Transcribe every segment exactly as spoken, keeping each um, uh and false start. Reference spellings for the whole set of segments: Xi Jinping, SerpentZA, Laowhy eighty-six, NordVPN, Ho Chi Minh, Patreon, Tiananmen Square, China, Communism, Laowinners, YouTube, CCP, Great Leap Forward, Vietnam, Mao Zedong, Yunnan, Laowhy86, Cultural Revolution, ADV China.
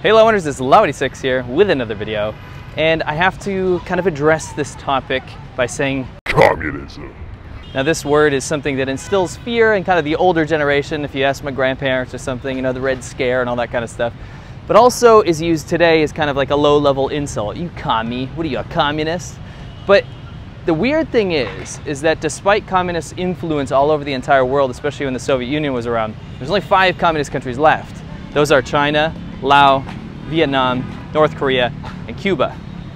Hey Laowinners, it's Laowhy eighty-six here with another video, and I have to kind of address this topic by saying communism. Now this word is something that instills fear in kind of the older generation, if you ask my grandparents or something, you know, the Red Scare and all that kind of stuff, but also is used today as kind of like a low-level insult. You commie, what are you, a communist? But the weird thing is, is that despite communist influence all over the entire world, especially when the Soviet Union was around, there's only five communist countries left. Those are China, Laos, Vietnam, North Korea, and Cuba.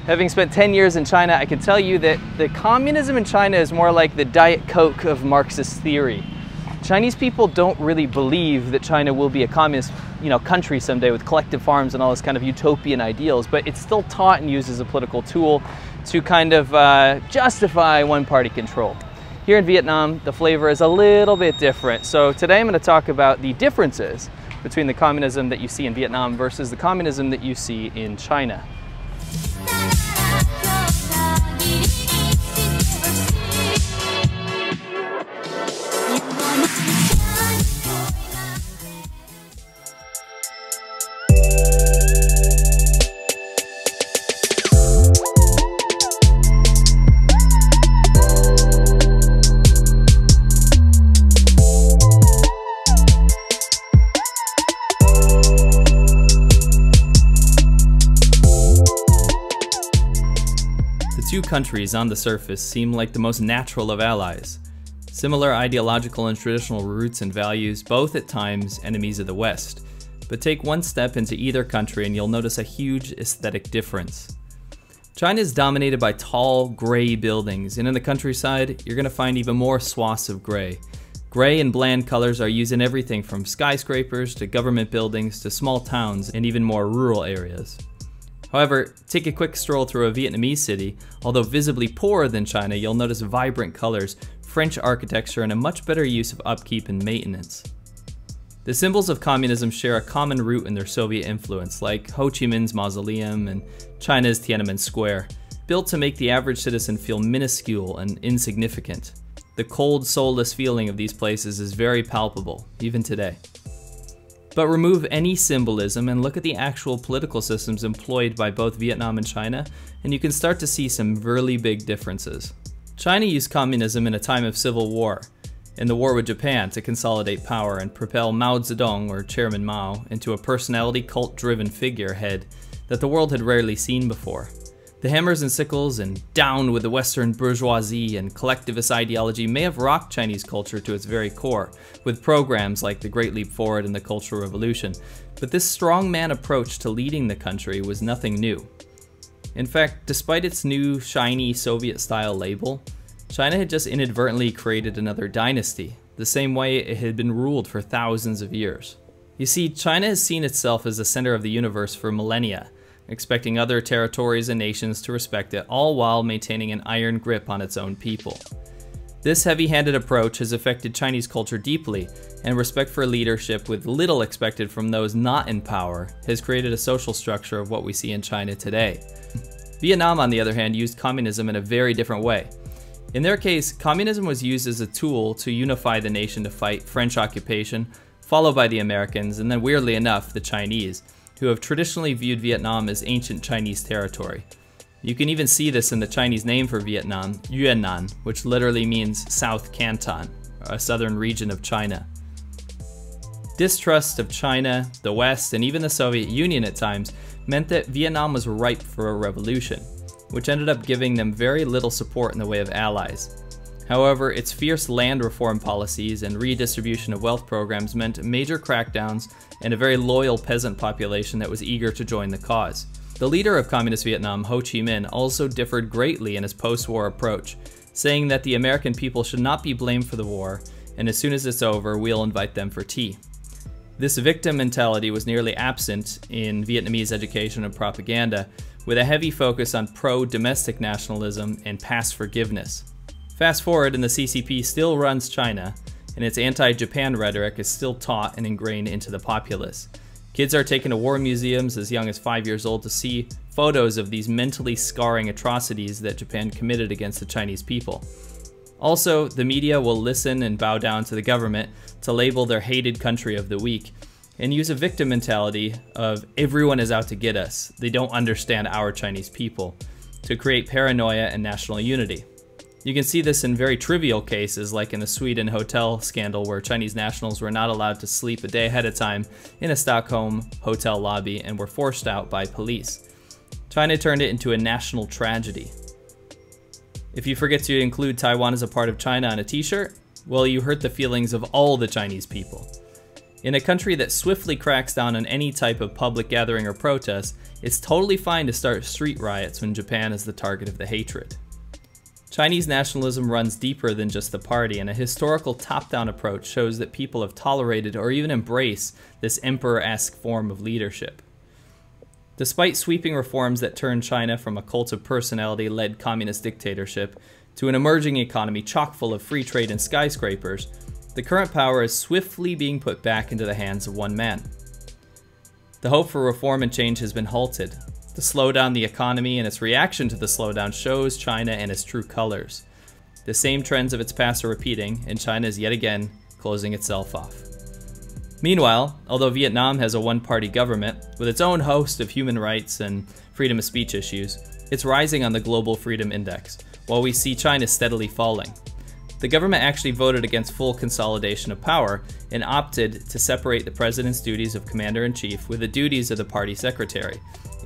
Having spent ten years in China, I can tell you that the communism in China is more like the Diet Coke of Marxist theory. Chinese people don't really believe that China will be a communist, you know, country someday with collective farms and all this kind of utopian ideals, but it's still taught and used as a political tool to kind of uh, justify one-party control. Here in Vietnam, the flavor is a little bit different. So today I'm going to talk about the differences between the communism that you see in Vietnam versus the communism that you see in China. Two countries on the surface seem like the most natural of allies. Similar ideological and traditional roots and values, both at times enemies of the West. But take one step into either country and you'll notice a huge aesthetic difference. China is dominated by tall, gray buildings, and in the countryside, you're going to find even more swaths of gray. Gray and bland colors are used in everything from skyscrapers to government buildings to small towns and even more rural areas. However, take a quick stroll through a Vietnamese city. Although visibly poorer than China, you'll notice vibrant colors, French architecture, and a much better use of upkeep and maintenance. The symbols of communism share a common root in their Soviet influence, like Ho Chi Minh's mausoleum and China's Tiananmen Square, built to make the average citizen feel minuscule and insignificant. The cold, soulless feeling of these places is very palpable, even today. But remove any symbolism and look at the actual political systems employed by both Vietnam and China, and you can start to see some really big differences. China used communism in a time of civil war, in the war with Japan, to consolidate power and propel Mao Zedong, or Chairman Mao, into a personality cult-driven figurehead that the world had rarely seen before. The hammers and sickles and down with the Western bourgeoisie and collectivist ideology may have rocked Chinese culture to its very core, with programs like the Great Leap Forward and the Cultural Revolution, but this strongman approach to leading the country was nothing new. In fact, despite its new shiny Soviet-style label, China had just inadvertently created another dynasty, the same way it had been ruled for thousands of years. You see, China has seen itself as the center of the universe for millennia, expecting other territories and nations to respect it, all while maintaining an iron grip on its own people. This heavy-handed approach has affected Chinese culture deeply, and respect for leadership with little expected from those not in power has created a social structure of what we see in China today. Vietnam, on the other hand, used communism in a very different way. In their case, communism was used as a tool to unify the nation to fight French occupation, followed by the Americans, and then weirdly enough, the Chinese, who have traditionally viewed Vietnam as ancient Chinese territory. You can even see this in the Chinese name for Vietnam, Yunnan, which literally means South Canton, a southern region of China. Distrust of China, the West, and even the Soviet Union at times meant that Vietnam was ripe for a revolution, which ended up giving them very little support in the way of allies. However, its fierce land reform policies and redistribution of wealth programs meant major crackdowns and a very loyal peasant population that was eager to join the cause. The leader of Communist Vietnam, Ho Chi Minh, also differed greatly in his post-war approach, saying that the American people should not be blamed for the war, and as soon as it's over, we'll invite them for tea. This victim mentality was nearly absent in Vietnamese education and propaganda, with a heavy focus on pro-domestic nationalism and past forgiveness. Fast forward and the C C P still runs China, and its anti-Japan rhetoric is still taught and ingrained into the populace. Kids are taken to war museums as young as five years old to see photos of these mentally scarring atrocities that Japan committed against the Chinese people. Also, the media will listen and bow down to the government to label their hated country of the week, and use a victim mentality of everyone is out to get us, they don't understand our Chinese people, to create paranoia and national unity. You can see this in very trivial cases, like in the Sweden hotel scandal where Chinese nationals were not allowed to sleep a day ahead of time in a Stockholm hotel lobby and were forced out by police. China turned it into a national tragedy. If you forget to include Taiwan as a part of China on a t-shirt, well, you hurt the feelings of all the Chinese people. In a country that swiftly cracks down on any type of public gathering or protest, it's totally fine to start street riots when Japan is the target of the hatred. Chinese nationalism runs deeper than just the party, and a historical top-down approach shows that people have tolerated or even embraced this emperor-esque form of leadership. Despite sweeping reforms that turned China from a cult of personality-led communist dictatorship to an emerging economy chock full of free trade and skyscrapers, the current power is swiftly being put back into the hands of one man. The hope for reform and change has been halted. The slowdown in the economy and its reaction to the slowdown shows China and its true colors. The same trends of its past are repeating, and China is yet again closing itself off. Meanwhile, although Vietnam has a one-party government, with its own host of human rights and freedom of speech issues, it's rising on the Global Freedom Index, while we see China steadily falling. The government actually voted against full consolidation of power and opted to separate the president's duties of commander-in-chief with the duties of the party secretary,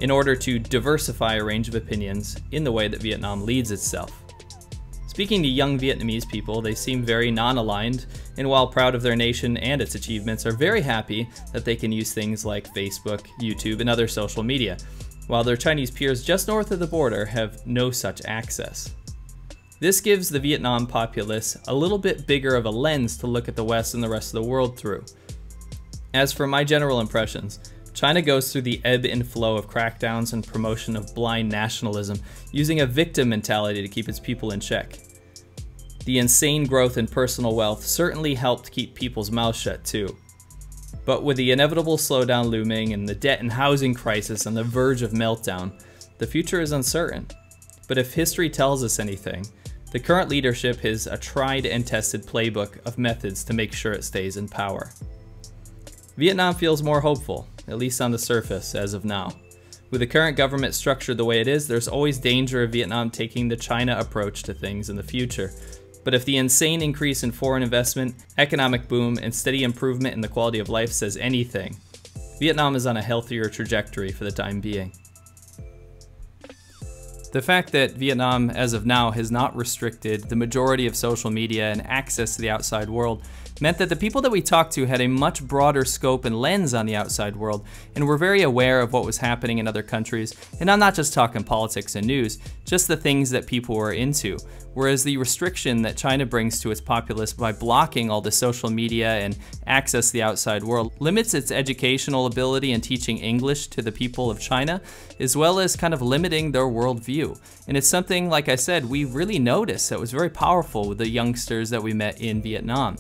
in order to diversify a range of opinions in the way that Vietnam leads itself. Speaking to young Vietnamese people, they seem very non-aligned, and while proud of their nation and its achievements, are very happy that they can use things like Facebook, YouTube, and other social media, while their Chinese peers just north of the border have no such access. This gives the Vietnam populace a little bit bigger of a lens to look at the West and the rest of the world through. As for my general impressions, China goes through the ebb and flow of crackdowns and promotion of blind nationalism, using a victim mentality to keep its people in check. The insane growth in personal wealth certainly helped keep people's mouths shut too. But with the inevitable slowdown looming and the debt and housing crisis on the verge of meltdown, the future is uncertain. But if history tells us anything, the current leadership has a tried and tested playbook of methods to make sure it stays in power. Vietnam feels more hopeful, at least on the surface, as of now. With the current government structured the way it is, there's always danger of Vietnam taking the China approach to things in the future. But if the insane increase in foreign investment, economic boom, and steady improvement in the quality of life says anything, Vietnam is on a healthier trajectory for the time being. The fact that Vietnam, as of now, has not restricted the majority of social media and access to the outside world meant that the people that we talked to had a much broader scope and lens on the outside world and were very aware of what was happening in other countries. And I'm not just talking politics and news, just the things that people were into. Whereas the restriction that China brings to its populace by blocking all the social media and access to the outside world limits its educational ability in teaching English to the people of China, as well as kind of limiting their worldview. And it's something, like I said, we really noticed that was very powerful with the youngsters that we met in Vietnam.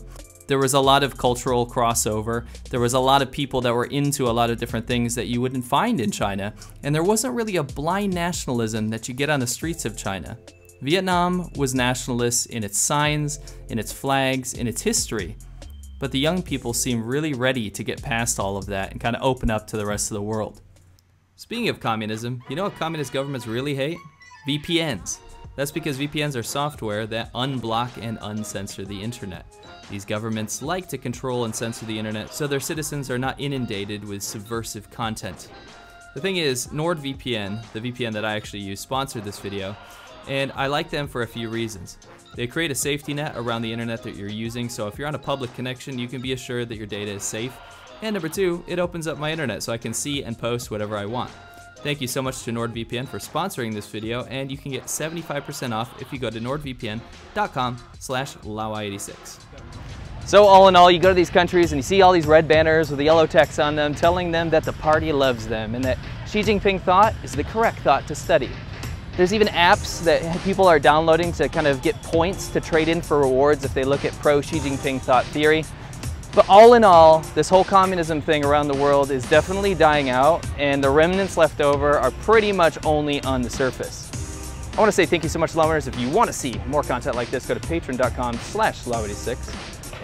There was a lot of cultural crossover. There was a lot of people that were into a lot of different things that you wouldn't find in China. And there wasn't really a blind nationalism that you get on the streets of China. Vietnam was nationalist in its signs, in its flags, in its history. But the young people seem really ready to get past all of that and kind of open up to the rest of the world. Speaking of communism, you know what communist governments really hate? V P Ns. That's because V P Ns are software that unblock and uncensor the internet. These governments like to control and censor the internet so their citizens are not inundated with subversive content. The thing is, NordVPN, the V P N that I actually use, sponsored this video, and I like them for a few reasons. They create a safety net around the internet that you're using, so if you're on a public connection, you can be assured that your data is safe. And number two, it opens up my internet so I can see and post whatever I want. Thank you so much to NordVPN for sponsoring this video, and you can get seventy-five percent off if you go to nordvpn dot com slash Laowhy eighty-six. So all in all, you go to these countries and you see all these red banners with the yellow text on them telling them that the party loves them and that Xi Jinping thought is the correct thought to study. There's even apps that people are downloading to kind of get points to trade in for rewards if they look at pro-Xi Jinping thought theory. But all in all, this whole communism thing around the world is definitely dying out, and the remnants left over are pretty much only on the surface. I want to say thank you so much, Laowinners. If you want to see more content like this, go to patreon dot com slash Laowy eighty-six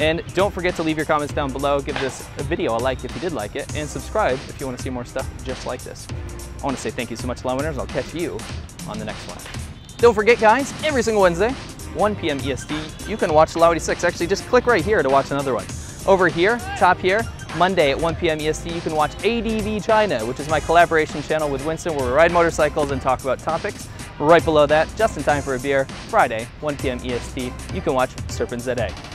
And don't forget to leave your comments down below. Give this video a like if you did like it, and subscribe if you want to see more stuff just like this. I want to say thank you so much, Laowinners. I'll catch you on the next one. Don't forget, guys, every single Wednesday, one P M E S T, you can watch Laowhy eighty-six. Actually, just click right here to watch another one. Over here, top here, Monday at one P M E S T, you can watch A D V China, which is my collaboration channel with Winston, where we ride motorcycles and talk about topics. Right below that, just in time for a beer, Friday, one P M E S T, you can watch SerpentZA.